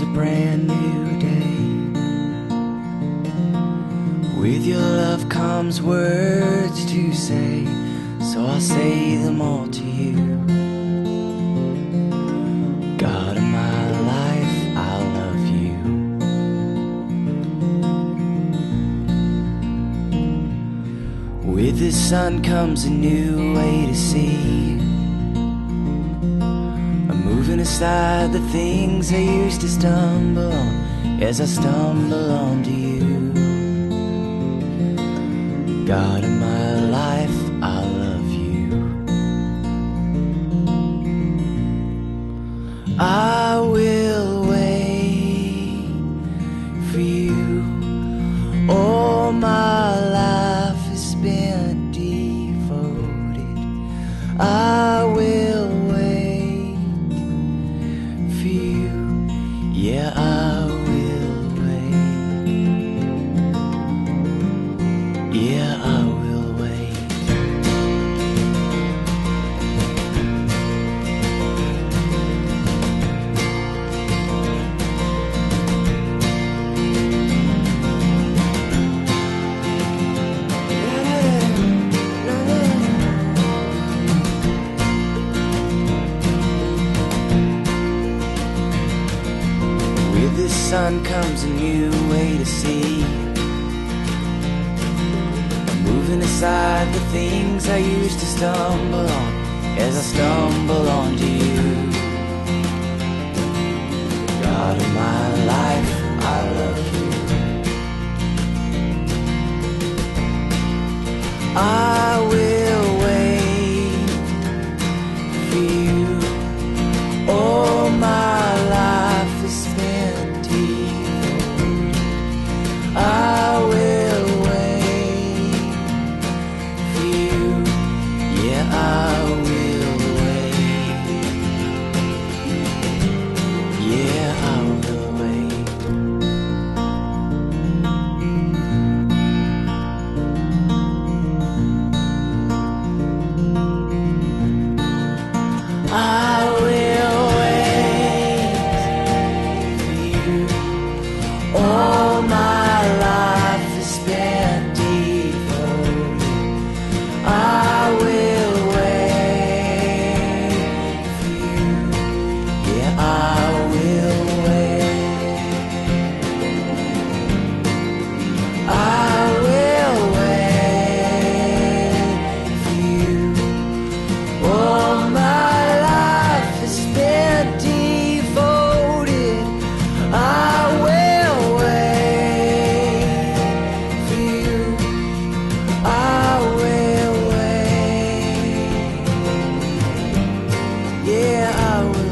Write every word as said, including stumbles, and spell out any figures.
It's a brand new day. With your love comes words to say, so I'll say them all to you. God of my life, I love you. With the sun comes a new way to see, moving aside the things I used to stumble on as I stumble onto you. God of my life, I love you. I will wait for you. All my life has been devoted. I will Yeah, I will wait. Yeah, I will wait. The sun comes a new way to see, moving aside the things I used to stumble on as I stumble onto you. God of my life, I love you. I will wait for you. All my life is spent. Yeah, I will.